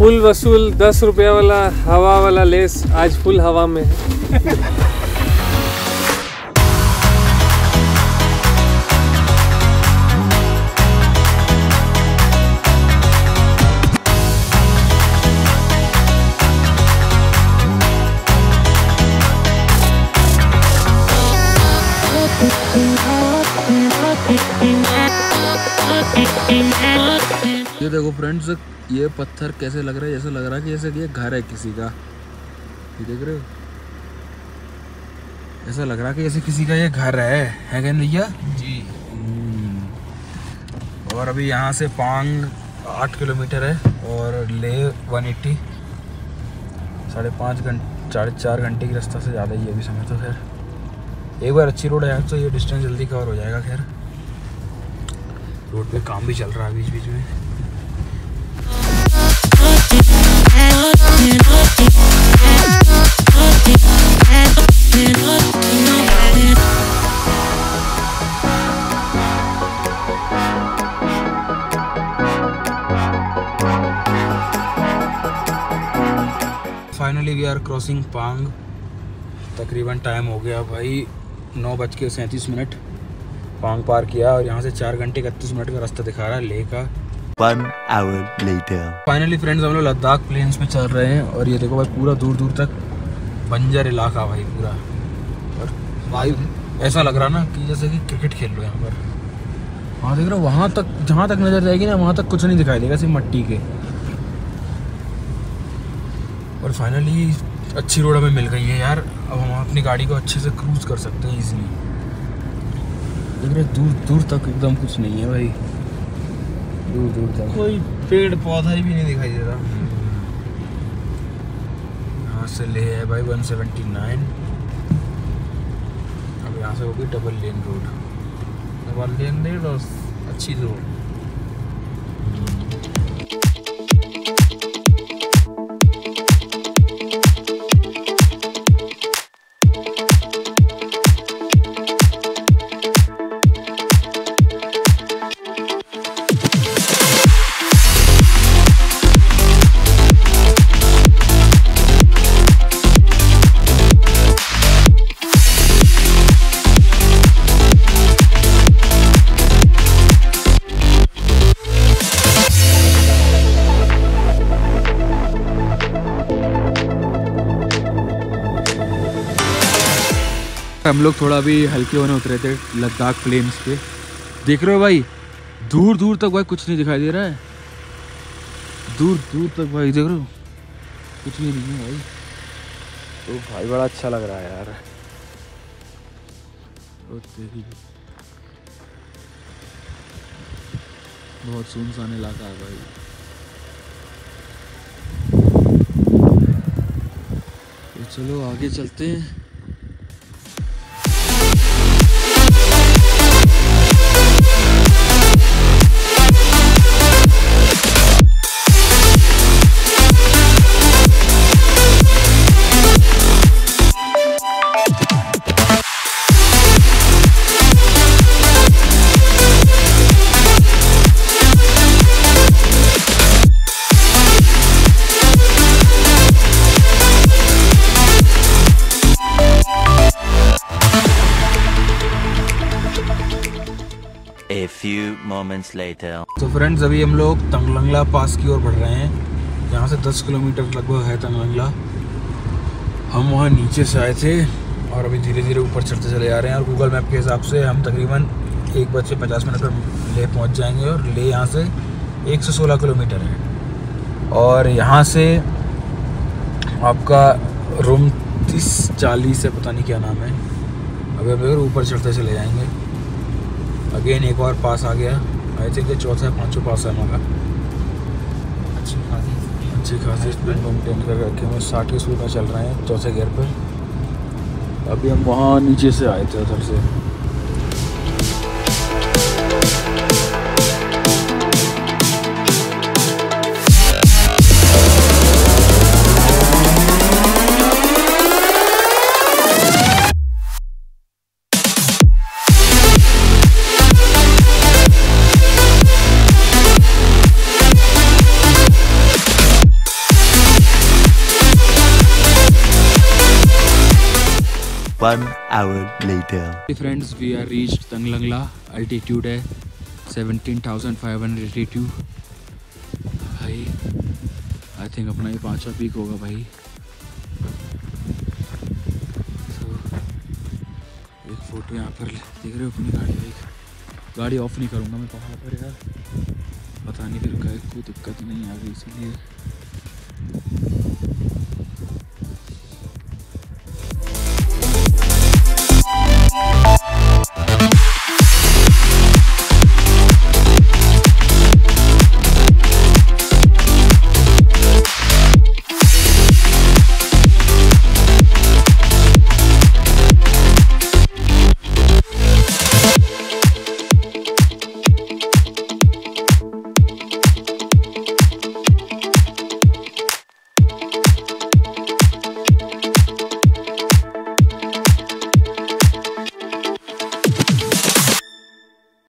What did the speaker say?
Full वसूल 10 रुपया वाला हवा वाला लेस आज फुल हवा में है। ये देखो फ्रेंड्स, ये पत्थर कैसे लग रहा है, जैसे लग रहा है कि जैसे ये घर है किसी का। ये देख रहे हो, ऐसा लग रहा है कि जैसे किसी का ये घर है क्या भैया जी। और अभी यहाँ से पांग 8 किलोमीटर है और लेह 180, 5.5 घंटे 4 घंटे की रास्ता से ज़्यादा ही है अभी समझ। तो खैर एक बार अच्छी रोड है तो ये डिस्टेंस जल्दी कवर हो जाएगा। खैर रोड पे काम भी चल रहा है बीच बीच में। फाइनली वी आर क्रॉसिंग पांग। तकरीबन टाइम हो गया भाई 9:37। पांग पार किया और यहाँ से 4 घंटे 31 मिनट का रास्ता दिखा रहा है लेह का। 1 hour later फाइनली फ्रेंड्स हम लोग लद्दाख प्लेन्स पे चल रहे हैं और ये देखो भाई पूरा दूर दूर तक बंजर इलाका भाई पूरा। और भाई ऐसा लग रहा ना कि जैसे कि क्रिकेट खेल रहे हैं यहाँ पर। वहाँ देख रहे हो, वहाँ तक जहाँ तक नजर जाएगी ना वहाँ तक कुछ नहीं दिखाई देगा, सिर्फ मिट्टी के। और फाइनली अच्छी रोड हमें मिल गई है यार, अब हम अपनी गाड़ी को अच्छे से क्रूज कर सकते हैं ईजिली। दूर दूर तक एकदम कुछ नहीं है भाई, दूर दूर तक कोई पेड़ पौधा ही भी नहीं दिखाई दे रहा। यहाँ से ले है भाई 179। अब यहाँ से होगी डबल लेन रोड और अच्छी रोड। हम लोग थोड़ा भी हल्के होने उतरे थे लद्दाख प्लेन्स पे। देख रहे हो भाई दूर दूर तक भाई कुछ नहीं दिखाई दे रहा है, दूर दूर तक भाई देख रहे हो कुछ नहीं है भाई। तो भाई बड़ा अच्छा लग रहा है यार। बहुत सुनसान इलाका है भाई। तो चलो आगे चलते हैं। तो फ्रेंड्स अभी हम लोग तंगलंगला पास की ओर बढ़ रहे हैं। यहाँ से 10 किलोमीटर लगभग है तंगलंगला। हम वहाँ नीचे से आए थे और अभी धीरे धीरे ऊपर चढ़ते चले जा रहे हैं। और गूगल मैप के हिसाब से हम तकरीबन 1:50 पर लेह पहुँच जाएंगे। और लेह यहाँ से 116 किलोमीटर है और यहाँ से आपका रूम 3040 है, पता नहीं क्या नाम है। अभी अभी ऊपर चढ़ते चले जाएँगे। अगेन एक और पास आ गया, आई थिंक 4 या 5 पास है हमारा। अच्छी खासी स्पीड मेंटेन कर रखे हम 60 की स्पीड में चल रहे हैं 4थे गियर पर। अभी हम वहाँ नीचे से आए थे उधर से। 1 hour later. Friends, we are reached Tanglangla. Altitude है 17,582. भाई, I think अपना ये पांचवा पीक होगा भाई. So, एक फोटो यहाँ पर देख रहे हो अपनी गाड़ी भाई. गाड़ी ऑफ नहीं करूँगा मैं पहाड़ पर यार. पता नहीं फिर कहीं कोई दिक्कत नहीं आ गई इसलिए.